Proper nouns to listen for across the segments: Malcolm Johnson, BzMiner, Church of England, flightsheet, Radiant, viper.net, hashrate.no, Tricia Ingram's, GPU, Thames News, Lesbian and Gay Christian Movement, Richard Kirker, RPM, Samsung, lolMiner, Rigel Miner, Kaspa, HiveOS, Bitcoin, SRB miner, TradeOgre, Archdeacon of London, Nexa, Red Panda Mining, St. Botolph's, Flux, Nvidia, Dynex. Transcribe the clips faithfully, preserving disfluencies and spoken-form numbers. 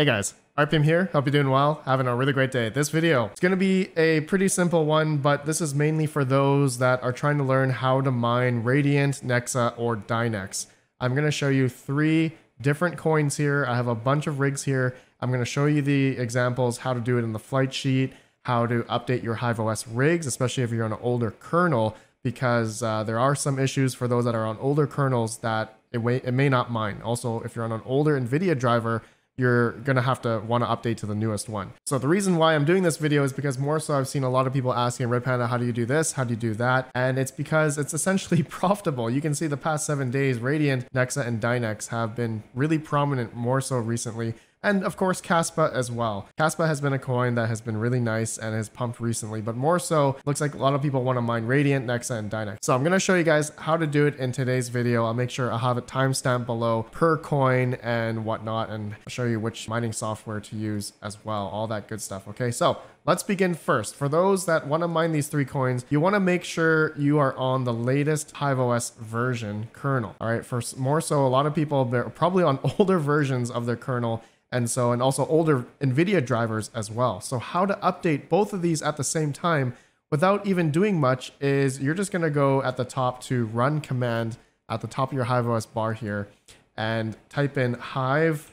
Hey guys, R P M here. Hope you're doing well, having a really great day. This video is going to be a pretty simple one, but this is mainly for those that are trying to learn how to mine Radiant, Nexa, or Dynex. I'm going to show you three different coins here. I have a bunch of rigs here. I'm going to show you the examples, how to do it in the flight sheet, how to update your HiveOS rigs, especially if you're on an older kernel, because uh, there are some issues for those that are on older kernels that it, it may not mine. Also, if you're on an older Nvidia driver, you're going to have to want to update to the newest one. So the reason why I'm doing this video is because more so I've seen a lot of people asking, Red Panda, how do you do this? How do you do that? And it's because it's essentially profitable. You can see the past seven days, Radiant, Nexa, and Dynex have been really prominent more so recently. And of course, Kaspa as well. Kaspa has been a coin that has been really nice and has pumped recently, but more so looks like a lot of people want to mine Radiant, Nexa, and Dynex. So I'm going to show you guys how to do it in today's video. I'll make sure I'll have a timestamp below per coin and whatnot, and show you which mining software to use as well. All that good stuff. Okay, so let's begin first. For those that want to mine these three coins, you want to make sure you are on the latest HiveOS version kernel. All right, for more so, a lot of people, they're probably on older versions of their kernel, and so, and also older Nvidia drivers as well. So how to update both of these at the same time without even doing much is you're just going to go at the top to run command at the top of your HiveOS bar here and type in hive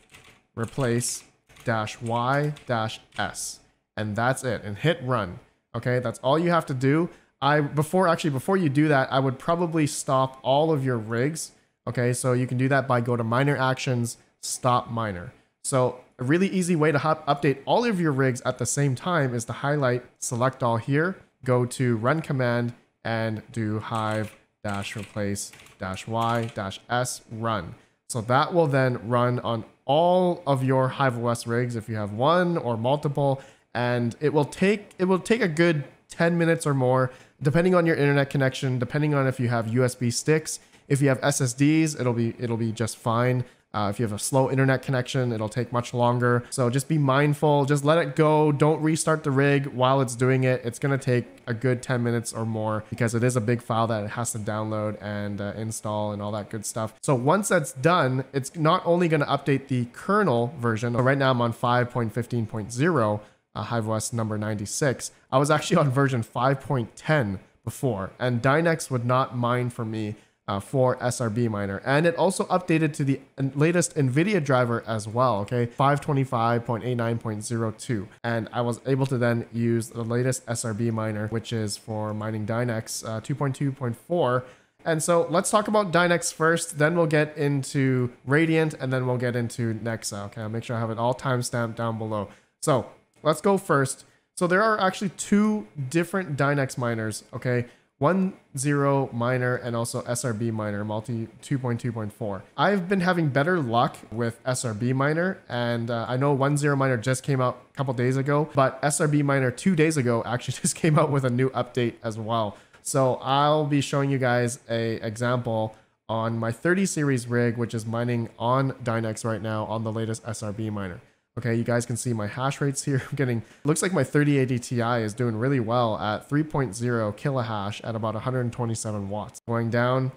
replace dash y dash s, and that's it, and hit run. Okay, that's all you have to do. I before actually before you do that, I would probably stop all of your rigs. Okay, so you can do that by go to miner actions, stop miner. So a really easy way to hop, update all of your rigs at the same time is to highlight, select all here, go to run command and do hive dash replace dash y dash s run. So that will then run on all of your HiveOS rigs if you have one or multiple, and it will take it will take a good ten minutes or more, depending on your internet connection, depending on if you have U S B sticks. If you have S S Ds, it'll be it'll be just fine. Uh, if you have a slow internet connection, it'll take much longer. So just be mindful. Just let it go. Don't restart the rig while it's doing it. It's going to take a good ten minutes or more because it is a big file that it has to download and uh, install and all that good stuff. So once that's done, it's not only going to update the kernel version. So right now I'm on five point fifteen point zero, uh, HiveOS number ninety-six. I was actually on version five point ten before, and Dynex would not mine for me. Uh, for S R B miner, and it also updated to the latest Nvidia driver as well. Okay, five twenty-five point eighty-nine point zero two, and I was able to then use the latest S R B miner, which is for mining Dynex uh, two point two point four. And so let's talk about Dynex first, then we'll get into Radiant, and then we'll get into Nexa. Okay, I'll make sure I have it all timestamped down below. So let's go first. So there are actually two different Dynex miners. Okay, one point zero miner and also S R B miner multi two point two point four. I've been having better luck with S R B miner, and uh, I know one point zero miner just came out a couple days ago, but S R B miner two days ago actually just came out with a new update as well. So I'll be showing you guys a example on my thirty series rig, which is mining on Dynex right now on the latest S R B miner. Okay, you guys can see my hash rates here. I'm getting, looks like my thirty eighty Ti is doing really well at three point zero kilohash at about one hundred twenty-seven watts. Going down,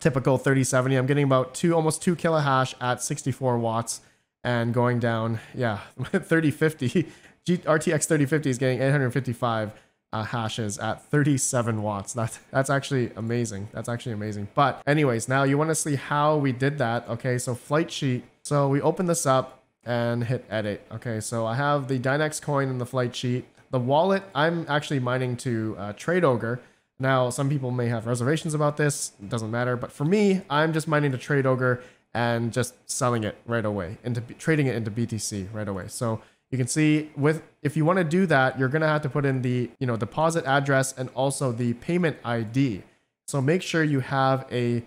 typical thirty seventy, I'm getting about two, almost two kilohash at sixty-four watts. And going down, yeah, thirty fifty, R T X thirty fifty is getting eight hundred fifty-five uh, hashes at thirty-seven watts. That's, that's actually amazing. That's actually amazing. But anyways, now you wanna see how we did that. Okay, so flight sheet. So we open this up and hit edit. Okay, so I have the Dynex coin in the flight sheet. The wallet, I'm actually mining to uh, TradeOgre. Now, some people may have reservations about this. It doesn't matter. But for me, I'm just mining to TradeOgre and just selling it right away, into trading it into B T C right away. So you can see with, if you want to do that, you're going to have to put in the, you know, deposit address and also the payment I D. So make sure you have a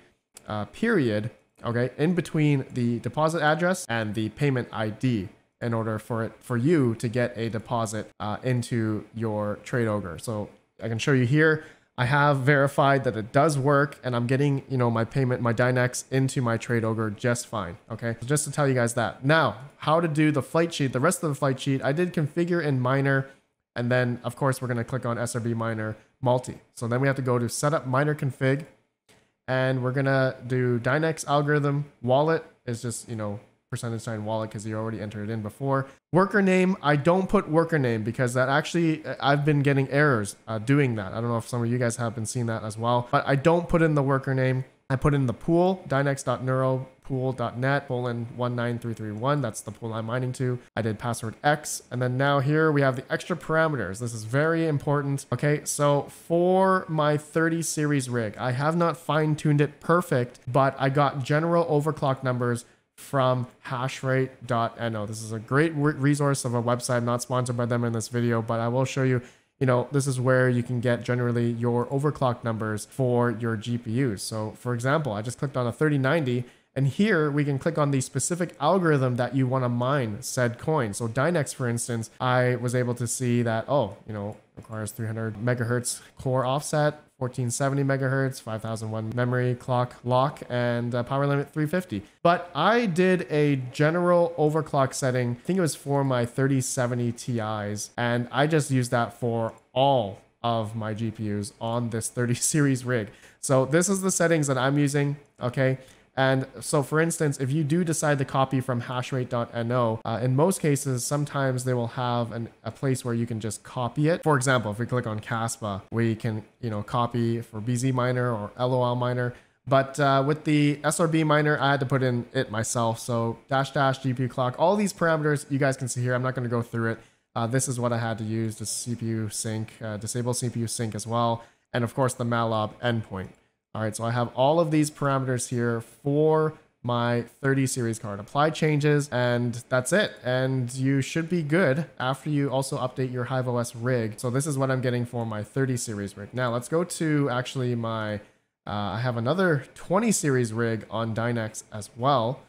uh, period, okay, in between the deposit address and the payment I D in order for it for you to get a deposit uh, into your TradeOgre. So I can show you here, I have verified that it does work, and I'm getting, you know, my payment, my Dynex into my TradeOgre just fine. Okay, so just to tell you guys that. Now, how to do the flight sheet, the rest of the flight sheet, I did configure in miner, and then of course we're going to click on S R B miner multi. So then we have to go to setup miner config, and we're going to do Dynex algorithm. Wallet is just, you know, percentage sign wallet because he already entered it in before. Worker name, I don't put worker name because that actually, I've been getting errors uh, doing that. I don't know if some of you guys have been seeing that as well, but I don't put in the worker name. I put in the pool, dynex dot neuro pool dot net, colon one nine three three one. That's the pool I'm mining to. I did password X. And then now here we have the extra parameters. This is very important. Okay, so for my thirty series rig, I have not fine-tuned it perfect, but I got general overclock numbers from hashrate dot N O. This is a great resource of a website. I'm not sponsored by them in this video, but I will show you. You know, this is where you can get generally your overclock numbers for your G P Us. So for example, I just clicked on a thirty ninety, and here we can click on the specific algorithm that you want to mine said coin. So Dynex, for instance, I was able to see that, oh, you know, requires three hundred megahertz core offset, fourteen seventy megahertz, five thousand one memory clock lock, and uh, power limit three fifty. But I did a general overclock setting. I think it was for my thirty seventy T Is, and I just used that for all of my G P Us on this thirty series rig. So this is the settings that I'm using, okay? And so, for instance, if you do decide to copy from hashrate dot N O, uh, in most cases, sometimes they will have an, a place where you can just copy it. For example, if we click on Kaspa, we can, you know, copy for BzMiner or lolMiner. But uh, with the S R B miner, I had to put in it myself. So dash dash G P U clock, all these parameters you guys can see here. I'm not going to go through it. Uh, this is what I had to use to C P U sync, uh, disable C P U sync as well, and of course the malloc endpoint. All right, so I have all of these parameters here for my thirty series card. Apply changes, and that's it. And you should be good after you also update your HiveOS rig. So this is what I'm getting for my thirty series rig. Now let's go to actually my, uh, I have another twenty series rig on Dynex as well.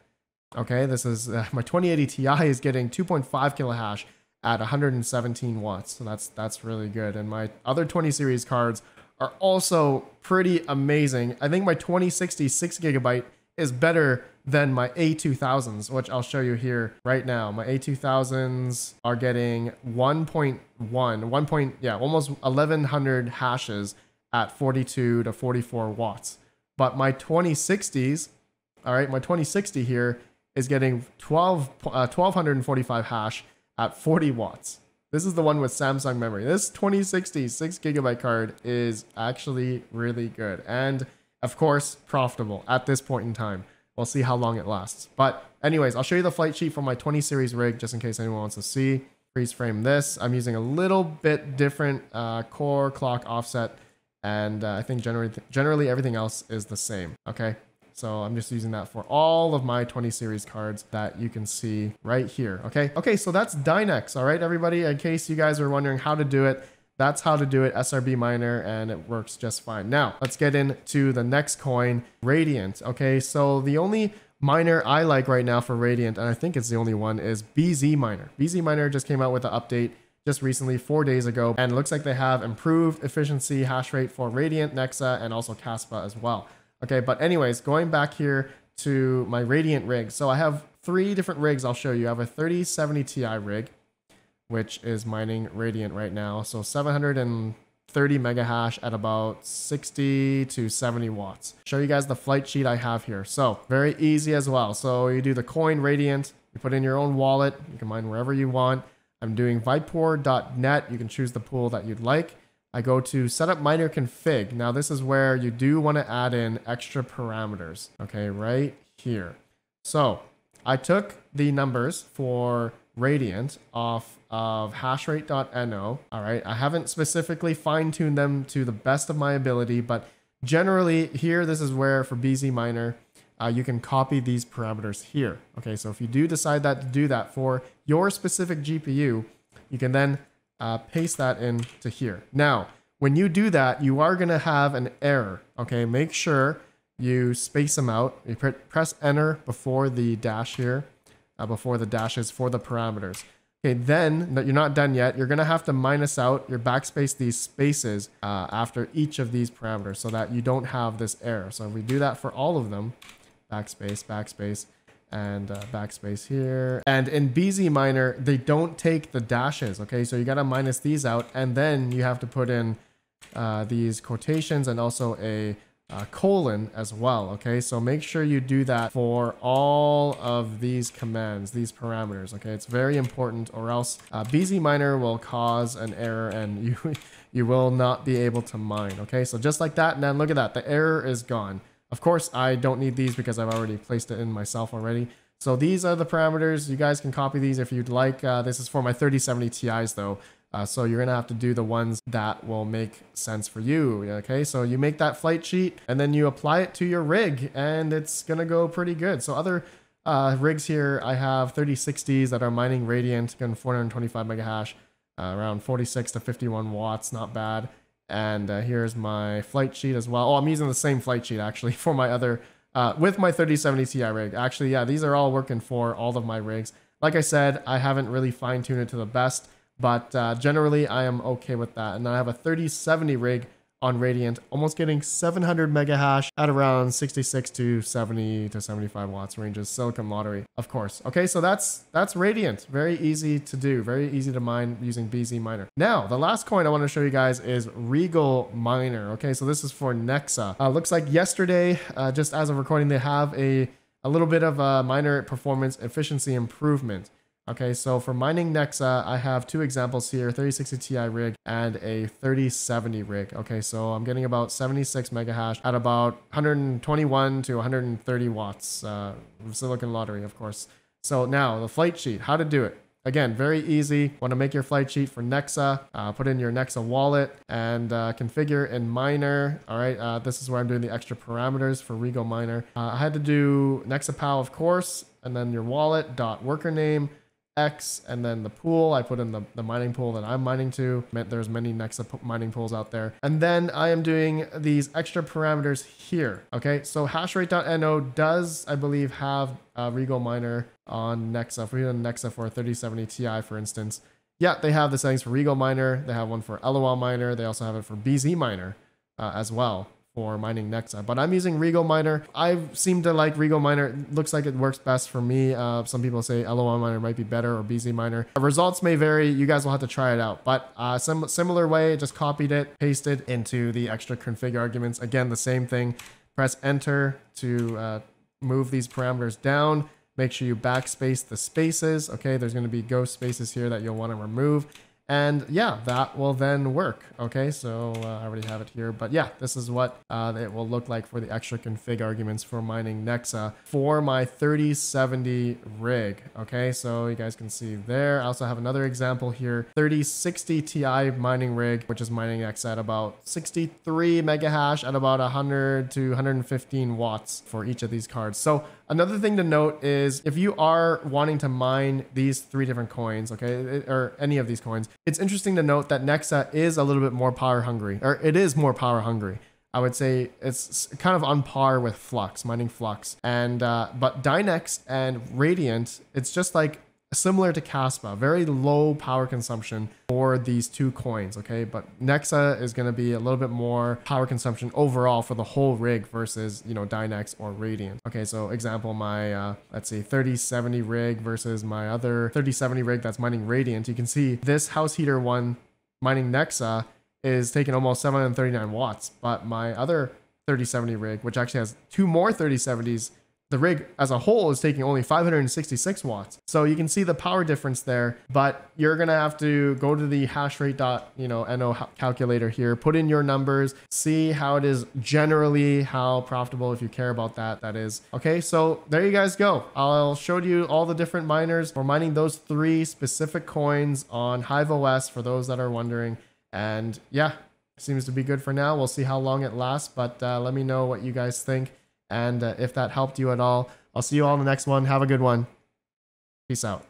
Okay, this is uh, my twenty eighty T I is getting two point five kilohash at one hundred seventeen watts. So that's, that's really good. And my other twenty series cards are also pretty amazing. I think my twenty sixty six gigabyte is better than my A two thousands, which I'll show you here right now. My A two thousands are getting one point one, one point, yeah, almost eleven hundred hashes at forty-two to forty-four watts. But my twenty sixties, all right, my twenty sixty here is getting twelve, uh, twelve forty-five hash at forty watts. This is the one with Samsung memory. This twenty sixty six gigabyte card is actually really good. And of course, profitable at this point in time. We'll see how long it lasts. But anyways, I'll show you the flight sheet for my twenty series rig, just in case anyone wants to see. Freeze frame this. I'm using a little bit different uh, core clock offset. And uh, I think generally, generally everything else is the same. Okay. So I'm just using that for all of my twenty series cards that you can see right here. Okay. Okay. So that's Dynex. All right, everybody, in case you guys are wondering how to do it, that's how to do it. S R B miner, and it works just fine. Now let's get into the next coin, Radiant. Okay. So the only miner I like right now for Radiant, and I think it's the only one, is BzMiner. BzMiner just came out with an update just recently, four days ago, and it looks like they have improved efficiency hash rate for Radiant, Nexa, and also Kaspa as well. Okay, but anyways, going back here to my Radiant rig. So I have three different rigs I'll show you. I have a thirty seventy T I rig, which is mining Radiant right now. So seven hundred thirty mega hash at about sixty to seventy watts. Show you guys the flight sheet I have here. So very easy as well. So you do the coin Radiant, you put in your own wallet, you can mine wherever you want. I'm doing viper dot net. You can choose the pool that you'd like. I go to setup miner config. Now this is where you do want to add in extra parameters. Okay, right here. So I took the numbers for Radiant off of hashrate dot N O. All right, I haven't specifically fine-tuned them to the best of my ability, but generally here, this is where for BzMiner, uh, you can copy these parameters here. Okay, so if you do decide that to do that for your specific G P U, you can then Uh, paste that into here. Now, when you do that, you are going to have an error. Okay, make sure you space them out. You pr press enter before the dash here, uh, before the dashes for the parameters. Okay, then that you're not done yet. You're going to have to minus out your backspace these spaces uh, after each of these parameters so that you don't have this error. So if we do that for all of them, backspace, backspace, and uh, backspace here. And in BzMiner, they don't take the dashes, okay? So you gotta minus these out, and then you have to put in uh, these quotations and also a uh, colon as well. Okay, so make sure you do that for all of these commands, these parameters. Okay, it's very important, or else uh, BzMiner will cause an error and you you will not be able to mine. Okay, so just like that, and then look at that, the error is gone. Of course, I don't need these because I've already placed it in myself already. So these are the parameters. You guys can copy these if you'd like. Uh, this is for my thirty seventy Ti's though. Uh, so you're going to have to do the ones that will make sense for you. Okay, so you make that flight sheet and then you apply it to your rig and it's going to go pretty good. So other uh, rigs here, I have thirty sixties that are mining Radiant, again, four hundred twenty-five mega hash, uh, around forty-six to fifty-one watts, not bad. And uh, here's my flight sheet as well. Oh, I'm using the same flight sheet actually for my other, uh, with my thirty seventy Ti rig. Actually, yeah, these are all working for all of my rigs. Like I said, I haven't really fine-tuned it to the best, but uh, generally I am okay with that. And I have a thirty seventy rig on Radiant, almost getting seven hundred mega hash at around sixty-six to seventy to seventy-five watts ranges, silicon lottery, of course. Okay, so that's that's Radiant. Very easy to do, very easy to mine using BzMiner. Now, the last coin I want to show you guys is Rigel Miner. Okay, so this is for Nexa. Uh, looks like yesterday, uh, just as of recording, they have a, a little bit of a miner performance efficiency improvement. Okay, so for mining Nexa, I have two examples here, thirty sixty Ti rig and a thirty seventy rig. Okay, so I'm getting about seventy-six mega hash at about one hundred twenty-one to one hundred thirty watts, uh, silicon lottery, of course. So now the flight sheet, how to do it. Again, very easy. Want to make your flight sheet for Nexa, uh, put in your Nexa wallet and uh, configure in Miner. All right, uh, this is where I'm doing the extra parameters for Rigel Miner. Uh, I had to do NexaPal, of course, and then your wallet dot worker name, X, and then the pool. I put in the, the mining pool that I'm mining to. There's many Nexa mining pools out there. And then I am doing these extra parameters here. Okay, so hashrate dot N O does, I believe, have uh, Rigel Miner on Nexa. If we do Nexa for thirty seventy Ti, for instance, yeah, they have the settings for Rigel Miner. They have one for lolMiner. They also have it for BzMiner uh, as well, for mining Nexa, but I'm using Rigel Miner. I seem to like Rigel Miner. It looks like it works best for me. Uh, some people say lolMiner might be better or BzMiner. Results may vary. You guys will have to try it out, but uh, some similar way, just copied it, pasted into the extra config arguments. Again, the same thing. Press enter to uh, move these parameters down. Make sure you backspace the spaces. Okay, there's going to be ghost spaces here that you'll want to remove. And yeah, that will then work. Okay, so uh, I already have it here, but yeah, this is what uh, it will look like for the extra config arguments for mining Nexa for my thirty seventy rig. Okay, so you guys can see there. I also have another example here, thirty sixty Ti mining rig, which is mining Nexa at about sixty-three mega hash at about one hundred to one hundred fifteen watts for each of these cards. So another thing to note is if you are wanting to mine these three different coins, okay, or any of these coins, it's interesting to note that Nexa is a little bit more power hungry, or it is more power hungry. I would say it's kind of on par with Flux, mining Flux. And, uh, but Dynex and Radiant, it's just like similar to Kaspa, very low power consumption for these two coins. Okay, but Nexa is going to be a little bit more power consumption overall for the whole rig versus, you know, Dynex or Radiant. Okay, so example, my uh let's see, thirty seventy rig versus my other thirty seventy rig that's mining Radiant. You can see this house heater one mining Nexa is taking almost seven hundred thirty-nine watts, but my other thirty seventy rig, which actually has two more thirty seventies, the rig as a whole is taking only five hundred sixty-six watts. So you can see the power difference there, but you're going to have to go to the hashrate, you know, N O calculator here, put in your numbers, see how it is generally, how profitable, if you care about that, that is. Okay, so there you guys go. I'll show you all the different miners for mining those three specific coins on HiveOS for those that are wondering. And yeah, seems to be good for now. We'll see how long it lasts, but uh, let me know what you guys think. And uh, if that helped you at all, I'll see you all in the next one. Have a good one. Peace out.